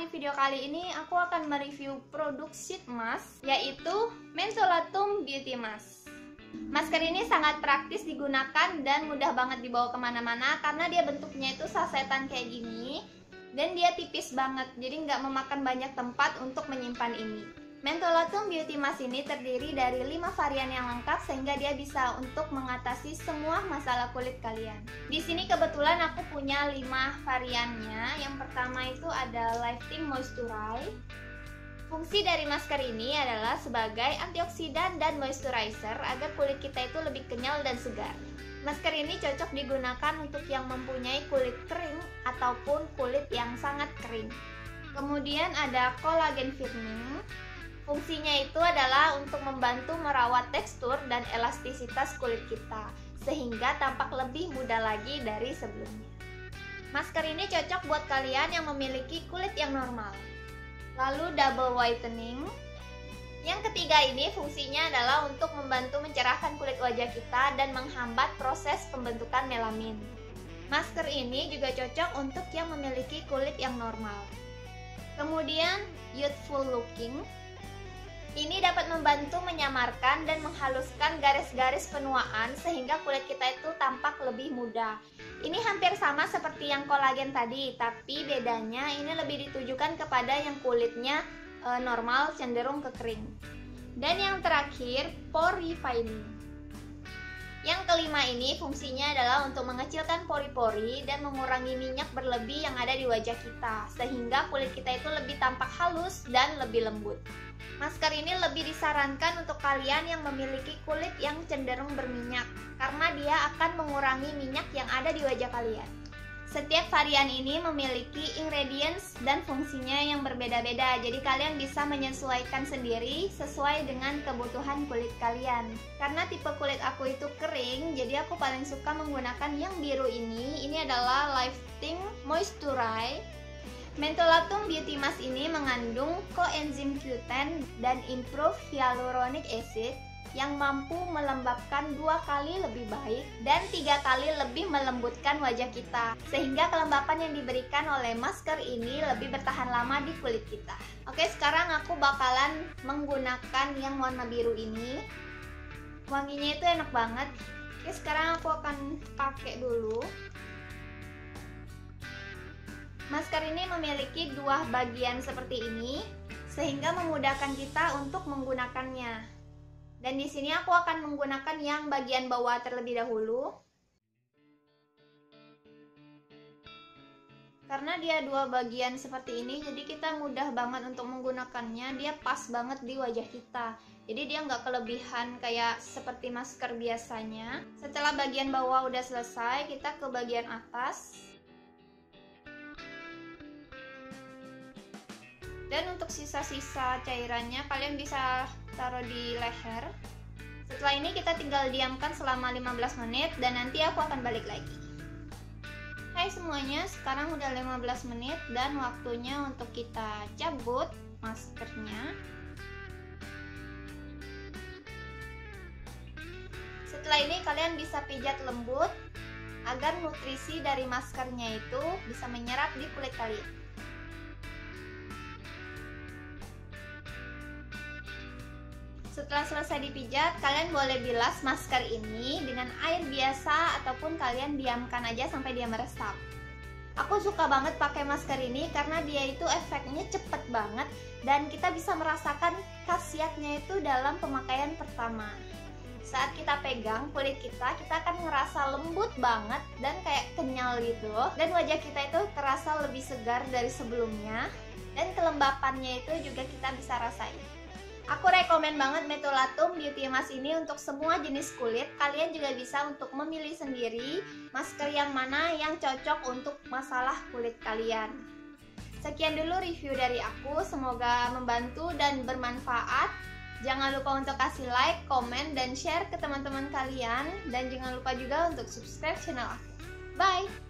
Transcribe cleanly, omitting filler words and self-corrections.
di video kali ini aku akan mereview produk sheet mask, yaitu Mentholatum Beauty Mask. Masker ini sangat praktis digunakan dan mudah banget dibawa kemana-mana karena dia bentuknya itu sasetan kayak gini. Dan dia tipis banget, jadi nggak memakan banyak tempat untuk menyimpan ini. Mentholatum Beauty Mask ini terdiri dari 5 varian yang lengkap sehingga dia bisa untuk mengatasi semua masalah kulit kalian. Di sini kebetulan aku punya 5 variannya. Yang pertama itu ada Lifting Moisturizer. Fungsi dari masker ini adalah sebagai antioksidan dan moisturizer agar kulit kita itu lebih kenyal dan segar. Masker ini cocok digunakan untuk yang mempunyai kulit kering ataupun kulit yang sangat kering. Kemudian ada Collagen Firming. Fungsinya itu adalah untuk membantu merawat tekstur dan elastisitas kulit kita, sehingga tampak lebih muda lagi dari sebelumnya. Masker ini cocok buat kalian yang memiliki kulit yang normal. Lalu Double Whitening. Yang ketiga ini fungsinya adalah untuk membantu mencerahkan kulit wajah kita dan menghambat proses pembentukan melanin. Masker ini juga cocok untuk yang memiliki kulit yang normal. Kemudian Youthful Looking. Ini dapat membantu menyamarkan dan menghaluskan garis-garis penuaan sehingga kulit kita itu tampak lebih muda. Ini hampir sama seperti yang kolagen tadi, tapi bedanya ini lebih ditujukan kepada yang kulitnya normal cenderung kekering. Dan yang terakhir, Pore Refining. Yang kelima ini fungsinya adalah untuk mengecilkan pori-pori dan mengurangi minyak berlebih yang ada di wajah kita, sehingga kulit kita itu lebih tampak halus dan lebih lembut. Masker ini lebih disarankan untuk kalian yang memiliki kulit yang cenderung berminyak, karena dia akan mengurangi minyak yang ada di wajah kalian. Setiap varian ini memiliki ingredients dan fungsinya yang berbeda-beda, jadi kalian bisa menyesuaikan sendiri sesuai dengan kebutuhan kulit kalian. Karena tipe kulit aku itu kering, jadi aku paling suka menggunakan yang biru ini. Ini adalah Lifting Moisturizer. Mentholatum Beauty Mask ini mengandung Coenzyme Q10 dan Improve Hyaluronic Acid yang mampu melembabkan 2 kali lebih baik dan 3 kali lebih melembutkan wajah kita, sehingga kelembapan yang diberikan oleh masker ini lebih bertahan lama di kulit kita. Oke, sekarang aku bakalan menggunakan yang warna biru ini. Wanginya itu enak banget. Oke, sekarang aku akan pakai dulu. Masker ini memiliki 2 bagian seperti ini sehingga memudahkan kita untuk menggunakannya. Dan di sini aku akan menggunakan yang bagian bawah terlebih dahulu. Karena dia 2 bagian seperti ini, jadi kita mudah banget untuk menggunakannya. Dia pas banget di wajah kita. Jadi dia nggak kelebihan kayak seperti masker biasanya. Setelah bagian bawah udah selesai, kita ke bagian atas. Dan untuk sisa-sisa cairannya kalian bisa taruh di leher. Setelah ini kita tinggal diamkan selama 15 menit dan nanti aku akan balik lagi. Hai semuanya, sekarang udah 15 menit dan waktunya untuk kita cabut maskernya. Setelah ini kalian bisa pijat lembut agar nutrisi dari maskernya itu bisa menyerap di kulit kalian. Setelah selesai dipijat, kalian boleh bilas masker ini dengan air biasa ataupun kalian diamkan aja sampai dia meresap. Aku suka banget pakai masker ini karena dia itu efeknya cepet banget dan kita bisa merasakan khasiatnya itu dalam pemakaian pertama. Saat kita pegang kulit kita akan ngerasa lembut banget dan kayak kenyal gitu. Dan wajah kita itu terasa lebih segar dari sebelumnya dan kelembapannya itu juga kita bisa rasain. Aku rekomen banget Mentholatum Beauty Mask ini untuk semua jenis kulit. Kalian juga bisa untuk memilih sendiri masker yang mana yang cocok untuk masalah kulit kalian. Sekian dulu review dari aku, semoga membantu dan bermanfaat. Jangan lupa untuk kasih like, komen, dan share ke teman-teman kalian. Dan jangan lupa juga untuk subscribe channel aku. Bye!